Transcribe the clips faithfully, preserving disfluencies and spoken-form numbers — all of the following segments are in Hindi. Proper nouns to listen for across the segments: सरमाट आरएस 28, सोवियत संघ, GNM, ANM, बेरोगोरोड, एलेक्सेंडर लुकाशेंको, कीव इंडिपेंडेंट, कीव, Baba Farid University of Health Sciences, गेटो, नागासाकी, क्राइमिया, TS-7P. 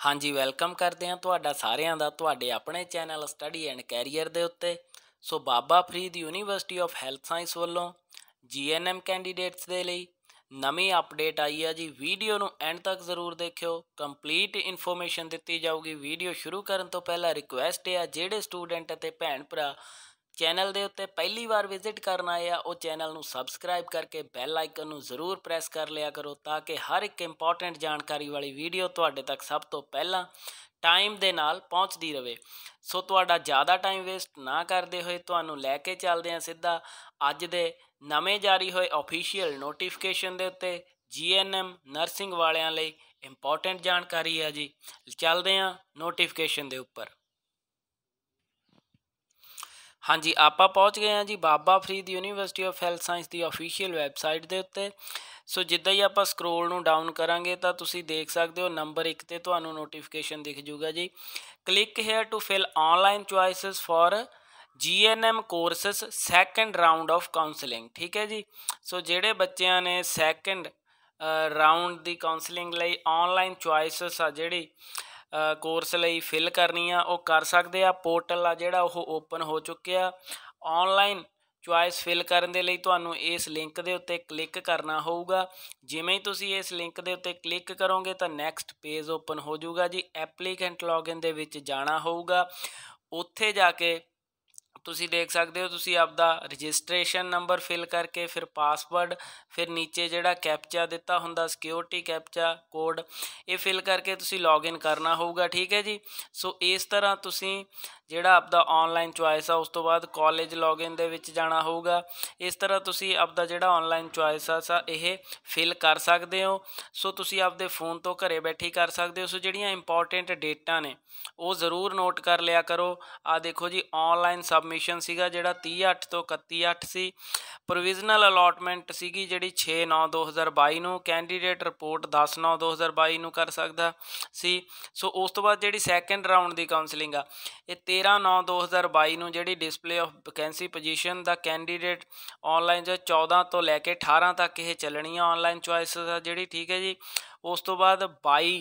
हाँ जी वेलकम करते हैं तुहाडा सारियां दा तुहाडे अपने चैनल स्टडी एंड कैरियर दे उत्ते। So Baba Farid university of health science वालों जी एन एम कैंडीडेट्स के लिए नवीं अपडेट आई है जी। वीडियो नूं एंड तक जरूर देखियो, कंप्लीट इन्फॉर्मेशन दित्ती जाऊगी। वीडियो शुरू करन तो पहला रिक्वेस्ट है जिहड़े स्टूडेंट ते भैन भरा चैनल के उत्ते पहली बार विजिट करना है वो चैनल को सबसक्राइब करके बैल आइकन को जरूर प्रेस कर लिया करो, ताकि हर एक इंपॉर्टेंट जानकारी वाली वीडियो तुहाडे तक सब तो पहला टाइम दे नाल पहुँचती रहे। सो तुहाडा ज़्यादा टाइम वेस्ट ना करते हुए तुहानू लैके चलते हैं सीधा अज दे नवें जारी होए ऑफिशियल नोटिफिकेशन दे उत्ते जी एन एम नर्सिंग वालियां लई इंपॉर्टेंट जानकारी है जी। चलते हैं नोटिफिकेशन दे उपर। हाँ जी आप पहुँच गए हैं जी Baba Farid university of health science की ऑफिशियल वैबसाइट के उत्ते। सो जिदा ही आप स्क्रोल नू डाउन करांगे तो तुसी देख सकते हो नंबर एक ते तुहानू नोटिफिकेशन दिख जूगा जी। Click here to fill online choices for G N M courses second round of counselling, ठीक है जी। सो जिहड़े बच्चों ने सैकेंड राउंड की काउंसलिंग लई ऑनलाइन चॉइसिस आ जिहड़ी कोर्स लई फिल करनी आ वह कर सकते आ। पोर्टल आ जिहड़ा वह ओपन हो चुकिया, ऑनलाइन चॉइस फिल करने के लिए तुहानू इस लिंक के उत्ते क्लिक करना होगा। जिमें ही तुसी इस लिंक के उत्ते क्लिक करोगे तो नैक्सट पेज ओपन हो जाऊगा जी। एप्लीकेंट लॉगिन दे विच जाना होगा, उत्थे जाके तुसी देख सकते हो तुसी आपदा रजिस्ट्रेशन नंबर फिल करके फिर पासवर्ड फिर नीचे जिहड़ा कैप्चा दिता हुंदा सिक्योरिटी कैप्चा कोड ये फिल करके तुसी लॉगिन करना होगा, ठीक है जी। सो इस तरह तुसी जिहड़ा आपदा ऑनलाइन चॉइस आ उस तो बाद कॉलेज लॉगिन दे विच जाना होगा। इस तरह तुसी आपदा जिहड़ा ऑनलाइन चॉइस आ सा इह फिल कर सकते हो। सो तुसी आपदे फोन तो घरे बैठी कर सकते हो। सो जिहड़ियां इंपॉर्टेंट डेटा ने वो जरूर नोट कर लिया करो। आ देखो जी ऑनलाइन सबमिशन सीगा जिहड़ा तीह अठ तो इकत्ती अठ सी। प्रोविजनल अलॉटमेंट सीगी जिहड़ी छे नौ दो हज़ार बाई नूं, कैंडीडेट रिपोर्ट दस नौ दो हज़ार बाई नूं कर सकदा सी। सो उस तो बाद जिहड़ी सैकेंड राउंड दी काउंसलिंग आ इह तेरह नौ दो हज़ार बाई नूं जिहड़ी डिस्पले ऑफ वैकेंसी पोजीशन दा कैंडीडेट ऑनलाइन जो चौदह तो लैके अठारह तक यह चलनी है ऑनलाइन चॉइसिस आ जिहड़ी, ठीक है जी। उस तो बाद बाई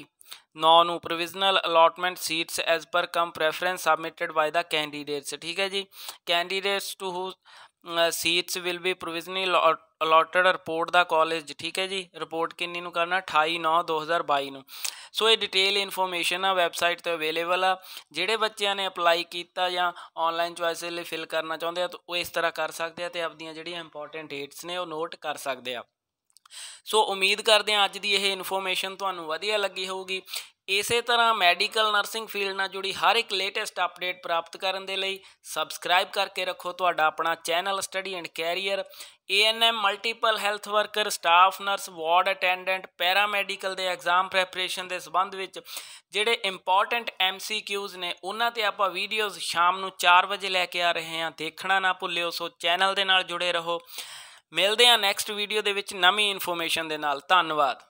नौ नूं provisional allotment seats as per cum preference submitted by the candidates, ठीक है जी। Candidates to who seats will be provisional allotted report दा कॉलेज, ठीक है जी। रिपोर्ट किन्नी नूं करना अठाई नौ दो हज़ार बाई नूं। सो ये डिटेल इन्फॉर्मेशन आ वैबसाइट तो अवेलेबल आ। जिहड़े बच्चों ने अपलाई किया या ऑनलाइन चॉइस लिए फिल करना चाहते हैं तो वो इस तरह कर सकते हैं, तो अपनी जिहड़ियां इंपॉर्टेंट डेट्स ने वो नोट कर सकते हैं। सो उम्मीद करते हैं अज की यह इन्फॉर्मेशन तुहानू वधिया लगी होगी। इसे तरह मैडिकल नर्सिंग फील्ड नाल जुड़ी हर एक लेटेस्ट अपडेट प्राप्त करने के लिए सबसक्राइब करके रखो तुहाडा अपना channel study and career. A N M multiple health worker staff nurse ward attendant paramedical के एग्जाम प्रैपरेशन के संबंध में जोड़े इंपॉर्टेंट एम सी क्यूज ने उन्होंने आप वीडियोज़ शाम को चार बजे लैके आ रहे हैं, देखना ना भुल्यो। सो चैनल के नाल जुड़े रहो, मिलते हैं नैक्सट वीडियो के नवीं इन्फॉर्मेशन के नाल। धन्यवाद।